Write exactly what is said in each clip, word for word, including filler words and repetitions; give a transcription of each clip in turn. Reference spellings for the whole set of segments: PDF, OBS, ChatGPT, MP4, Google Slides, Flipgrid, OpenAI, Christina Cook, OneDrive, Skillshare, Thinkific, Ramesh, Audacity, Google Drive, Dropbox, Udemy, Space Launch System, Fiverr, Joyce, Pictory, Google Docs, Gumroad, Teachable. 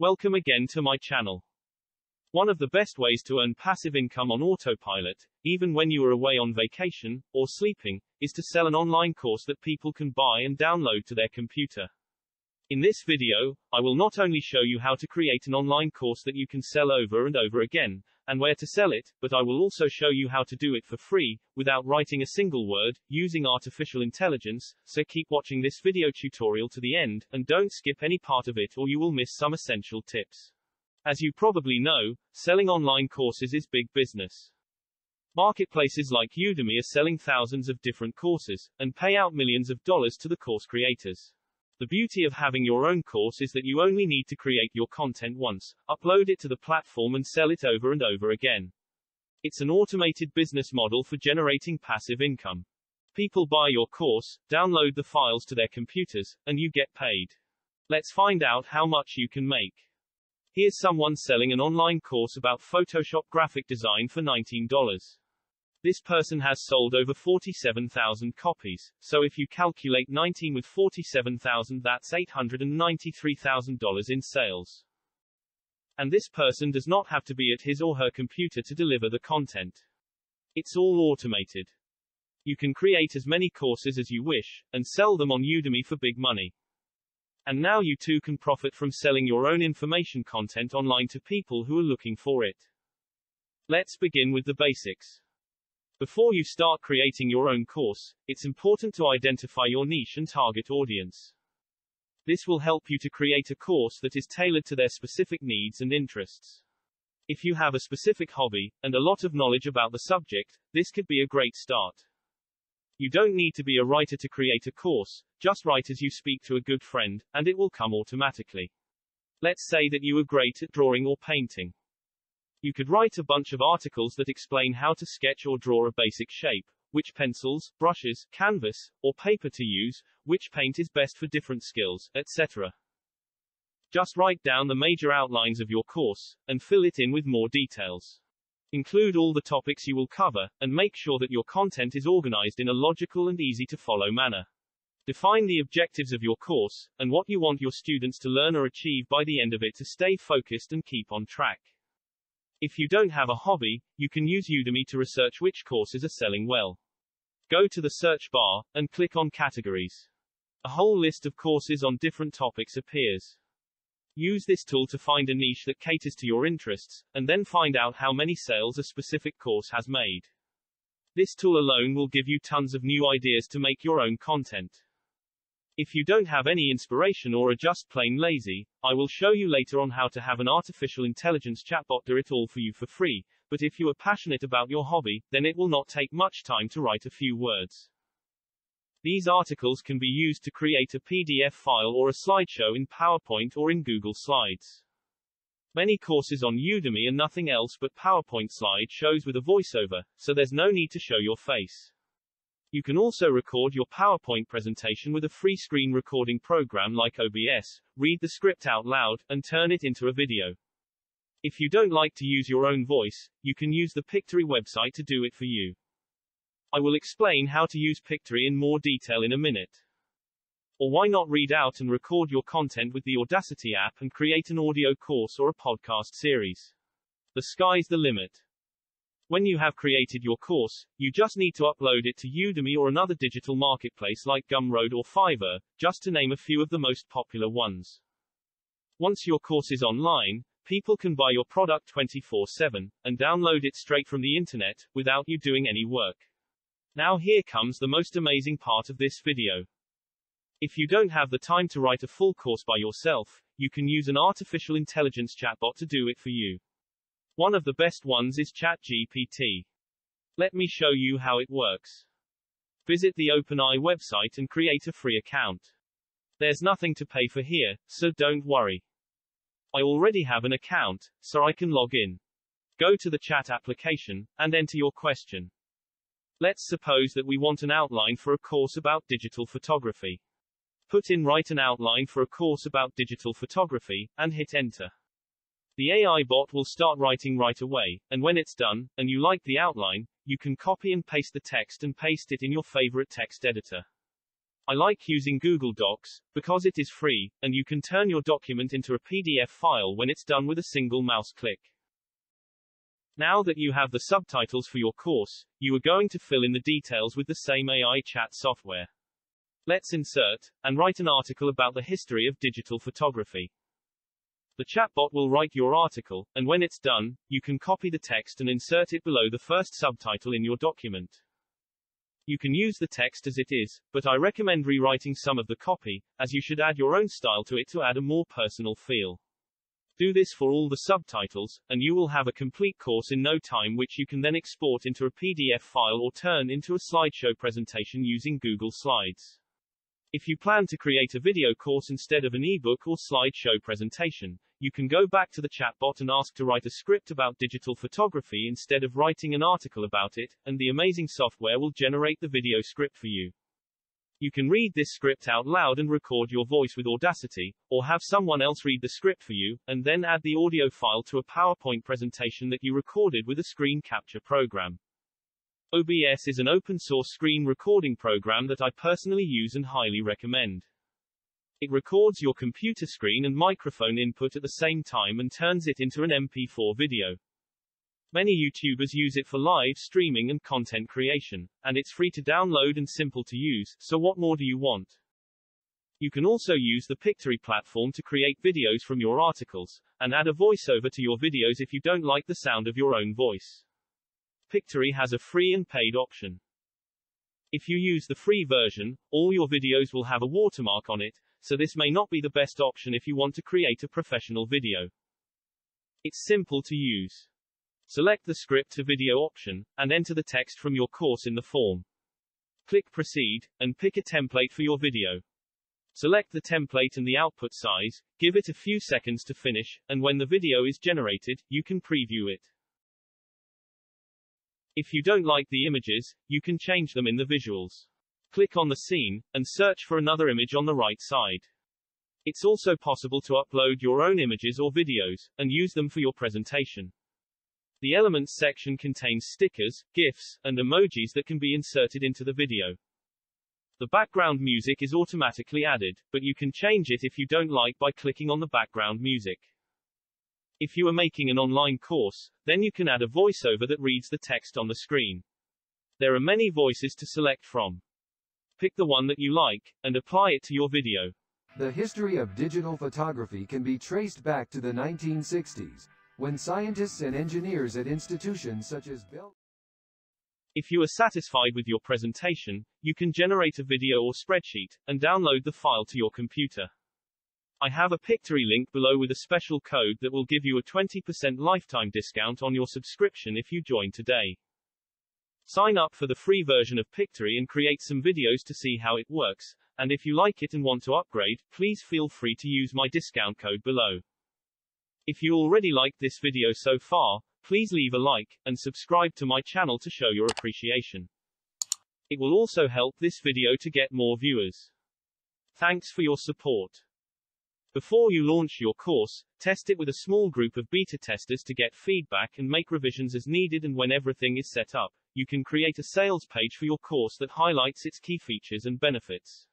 Welcome again to my channel. One of the best ways to earn passive income on autopilot, even when you are away on vacation, or sleeping, is to sell an online course that people can buy and download to their computer. In this video, I will not only show you how to create an online course that you can sell over and over again, and where to sell it, but I will also show you how to do it for free, without writing a single word, using artificial intelligence, so keep watching this video tutorial to the end, and don't skip any part of it or you will miss some essential tips. As you probably know, selling online courses is big business. Marketplaces like Udemy are selling thousands of different courses, and pay out millions of dollars to the course creators. The beauty of having your own course is that you only need to create your content once, upload it to the platform and sell it over and over again. It's an automated business model for generating passive income. People buy your course, download the files to their computers, and you get paid. Let's find out how much you can make. Here's someone selling an online course about Photoshop graphic design for nineteen dollars. This person has sold over forty-seven thousand copies, so if you calculate nineteen with forty-seven thousand, that's eight hundred ninety-three thousand dollars in sales. And this person does not have to be at his or her computer to deliver the content. It's all automated. You can create as many courses as you wish, and sell them on Udemy for big money. And now you too can profit from selling your own information content online to people who are looking for it. Let's begin with the basics. Before you start creating your own course, it's important to identify your niche and target audience. This will help you to create a course that is tailored to their specific needs and interests. If you have a specific hobby, and a lot of knowledge about the subject, this could be a great start. You don't need to be a writer to create a course, just write as you speak to a good friend, and it will come automatically. Let's say that you are great at drawing or painting. You could write a bunch of articles that explain how to sketch or draw a basic shape, which pencils, brushes, canvas, or paper to use, which paint is best for different skills, et cetera. Just write down the major outlines of your course, and fill it in with more details. Include all the topics you will cover, and make sure that your content is organized in a logical and easy-to-follow manner. Define the objectives of your course, and what you want your students to learn or achieve by the end of it to stay focused and keep on track. If you don't have a hobby, you can use Udemy to research which courses are selling well. Go to the search bar, and click on categories. A whole list of courses on different topics appears. Use this tool to find a niche that caters to your interests, and then find out how many sales a specific course has made. This tool alone will give you tons of new ideas to make your own content. If you don't have any inspiration or are just plain lazy, I will show you later on how to have an artificial intelligence chatbot do it all for you for free, but if you are passionate about your hobby, then it will not take much time to write a few words. These articles can be used to create a P D F file or a slideshow in PowerPoint or in Google Slides. Many courses on Udemy are nothing else but PowerPoint slideshows with a voiceover, so there's no need to show your face. You can also record your PowerPoint presentation with a free screen recording program like O B S, read the script out loud, and turn it into a video. If you don't like to use your own voice, you can use the Pictory website to do it for you. I will explain how to use Pictory in more detail in a minute. Or why not read out and record your content with the Audacity app and create an audio course or a podcast series? The sky's the limit. When you have created your course, you just need to upload it to Udemy or another digital marketplace like Gumroad or Fiverr, just to name a few of the most popular ones. Once your course is online, people can buy your product twenty-four seven, and download it straight from the internet, without you doing any work. Now here comes the most amazing part of this video. If you don't have the time to write a full course by yourself, you can use an artificial intelligence chatbot to do it for you. One of the best ones is ChatGPT. Let me show you how it works. Visit the OpenAI website and create a free account. There's nothing to pay for here, so don't worry. I already have an account, so I can log in. Go to the chat application, and enter your question. Let's suppose that we want an outline for a course about digital photography. Put in write an outline for a course about digital photography, and hit enter. The A I bot will start writing right away, and when it's done, and you like the outline, you can copy and paste the text and paste it in your favorite text editor. I like using Google Docs, because it is free, and you can turn your document into a P D F file when it's done with a single mouse click. Now that you have the subtitles for your course, you are going to fill in the details with the same A I chat software. Let's insert, and write an article about the history of digital photography. The chatbot will write your article, and when it's done, you can copy the text and insert it below the first subtitle in your document. You can use the text as it is, but I recommend rewriting some of the copy, as you should add your own style to it to add a more personal feel. Do this for all the subtitles, and you will have a complete course in no time, which you can then export into a P D F file or turn into a slideshow presentation using Google Slides. If you plan to create a video course instead of an ebook or slideshow presentation, you can go back to the chatbot and ask to write a script about digital photography instead of writing an article about it, and the amazing software will generate the video script for you. You can read this script out loud and record your voice with Audacity, or have someone else read the script for you, and then add the audio file to a PowerPoint presentation that you recorded with a screen capture program. O B S is an open-source screen recording program that I personally use and highly recommend. It records your computer screen and microphone input at the same time and turns it into an M P four video. Many YouTubers use it for live streaming and content creation, and it's free to download and simple to use, so what more do you want? You can also use the Pictory platform to create videos from your articles, and add a voiceover to your videos if you don't like the sound of your own voice. Pictory has a free and paid option. If you use the free version, all your videos will have a watermark on it, so this may not be the best option if you want to create a professional video. It's simple to use. Select the script to video option, and enter the text from your course in the form. Click proceed, and pick a template for your video. Select the template and the output size, give it a few seconds to finish, and when the video is generated, you can preview it. If you don't like the images, you can change them in the visuals. Click on the scene, and search for another image on the right side. It's also possible to upload your own images or videos, and use them for your presentation. The Elements section contains stickers, GIFs, and emojis that can be inserted into the video. The background music is automatically added, but you can change it if you don't like by clicking on the background music. If you are making an online course, then you can add a voiceover that reads the text on the screen. There are many voices to select from. Pick the one that you like, and apply it to your video. The history of digital photography can be traced back to the nineteen sixties, when scientists and engineers at institutions such as Bell. If you are satisfied with your presentation, you can generate a video or spreadsheet, and download the file to your computer. I have a Pictory link below with a special code that will give you a twenty percent lifetime discount on your subscription if you join today. Sign up for the free version of Pictory and create some videos to see how it works, and if you like it and want to upgrade, please feel free to use my discount code below. If you already liked this video so far, please leave a like, and subscribe to my channel to show your appreciation. It will also help this video to get more viewers. Thanks for your support. Before you launch your course, test it with a small group of beta testers to get feedback and make revisions as needed, and when everything is set up, you can create a sales page for your course that highlights its key features and benefits.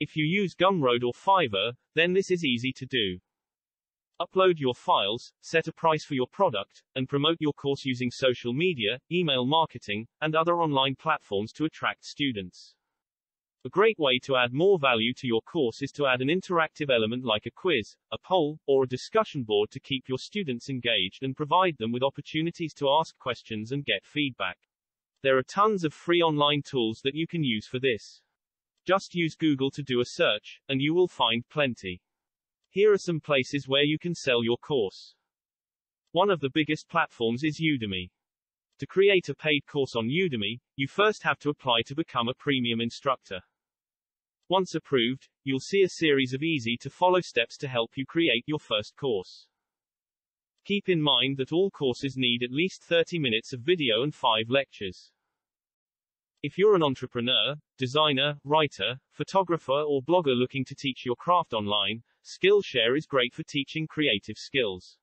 If you use Gumroad or Fiverr, then this is easy to do. Upload your files, set a price for your product, and promote your course using social media, email marketing, and other online platforms to attract students. A great way to add more value to your course is to add an interactive element like a quiz, a poll, or a discussion board to keep your students engaged and provide them with opportunities to ask questions and get feedback. There are tons of free online tools that you can use for this. Just use Google to do a search, and you will find plenty. Here are some places where you can sell your course. One of the biggest platforms is Udemy. To create a paid course on Udemy, you first have to apply to become a premium instructor. Once approved, you'll see a series of easy-to-follow steps to help you create your first course. Keep in mind that all courses need at least thirty minutes of video and five lectures. If you're an entrepreneur, designer, writer, photographer or blogger looking to teach your craft online, Skillshare is great for teaching creative skills.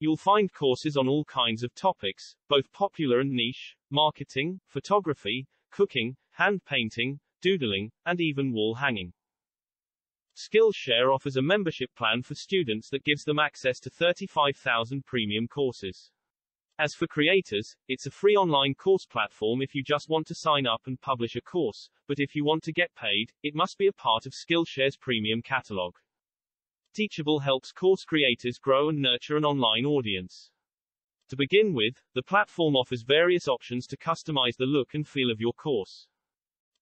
You'll find courses on all kinds of topics, both popular and niche, marketing, photography, cooking, hand painting, doodling, and even wall hanging. Skillshare offers a membership plan for students that gives them access to thirty-five thousand premium courses. As for creators, it's a free online course platform if you just want to sign up and publish a course, but if you want to get paid, it must be a part of Skillshare's premium catalog. Teachable helps course creators grow and nurture an online audience. To begin with, the platform offers various options to customize the look and feel of your course.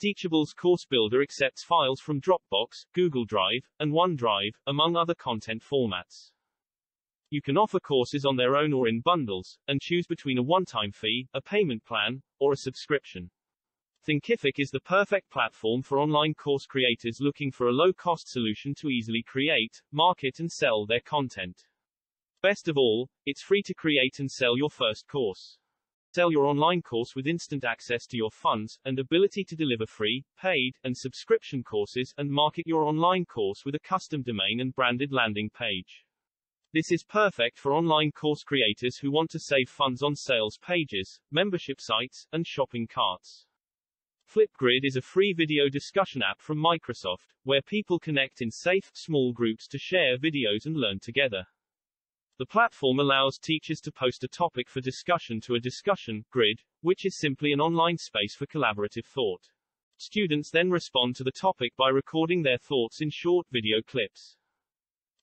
Teachable's Course Builder accepts files from Dropbox, Google Drive, and OneDrive, among other content formats. You can offer courses on their own or in bundles, and choose between a one-time fee, a payment plan, or a subscription. Thinkific is the perfect platform for online course creators looking for a low-cost solution to easily create, market and sell their content. Best of all, it's free to create and sell your first course. Sell your online course with instant access to your funds, and ability to deliver free, paid, and subscription courses, and market your online course with a custom domain and branded landing page. This is perfect for online course creators who want to save funds on sales pages, membership sites, and shopping carts. Flipgrid is a free video discussion app from Microsoft, where people connect in safe, small groups to share videos and learn together. The platform allows teachers to post a topic for discussion to a discussion grid, which is simply an online space for collaborative thought. Students then respond to the topic by recording their thoughts in short video clips.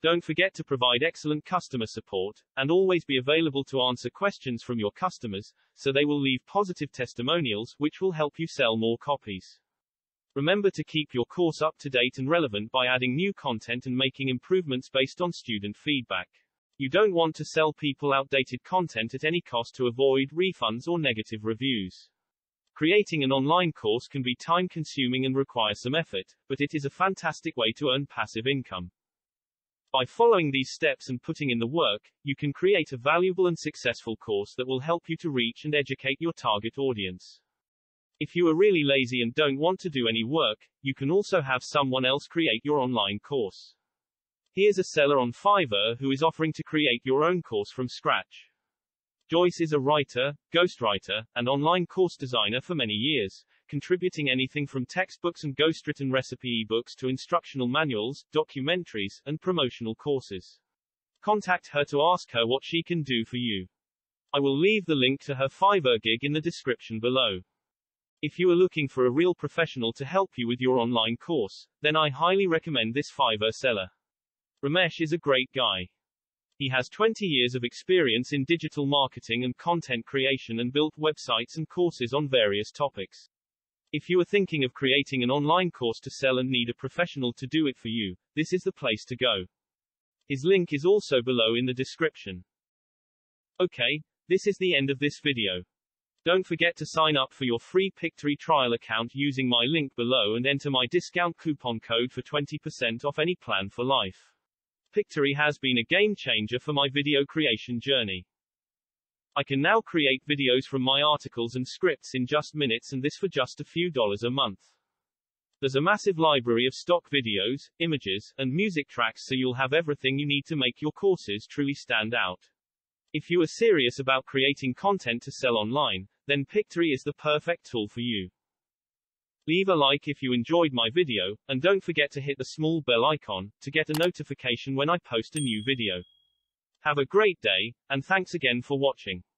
Don't forget to provide excellent customer support, and always be available to answer questions from your customers, so they will leave positive testimonials, which will help you sell more copies. Remember to keep your course up to date and relevant by adding new content and making improvements based on student feedback. You don't want to sell people outdated content at any cost to avoid refunds or negative reviews. Creating an online course can be time-consuming and require some effort, but it is a fantastic way to earn passive income. By following these steps and putting in the work, you can create a valuable and successful course that will help you to reach and educate your target audience. If you are really lazy and don't want to do any work, you can also have someone else create your online course. Here's a seller on Fiverr who is offering to create your own course from scratch. Joyce is a writer, ghostwriter, and online course designer for many years, contributing anything from textbooks and ghostwritten recipe ebooks to instructional manuals, documentaries, and promotional courses. Contact her to ask her what she can do for you. I will leave the link to her Fiverr gig in the description below. If you are looking for a real professional to help you with your online course, then I highly recommend this Fiverr seller. Ramesh is a great guy. He has twenty years of experience in digital marketing and content creation and built websites and courses on various topics. If you are thinking of creating an online course to sell and need a professional to do it for you, this is the place to go. His link is also below in the description. Okay, this is the end of this video. Don't forget to sign up for your free Pictory trial account using my link below and enter my discount coupon code for twenty percent off any plan for life. Pictory has been a game changer for my video creation journey. I can now create videos from my articles and scripts in just minutes, and this for just a few dollars a month. There's a massive library of stock videos, images, and music tracks, so you'll have everything you need to make your courses truly stand out. If you are serious about creating content to sell online, then Pictory is the perfect tool for you. Leave a like if you enjoyed my video, and don't forget to hit the small bell icon to get a notification when I post a new video. Have a great day, and thanks again for watching.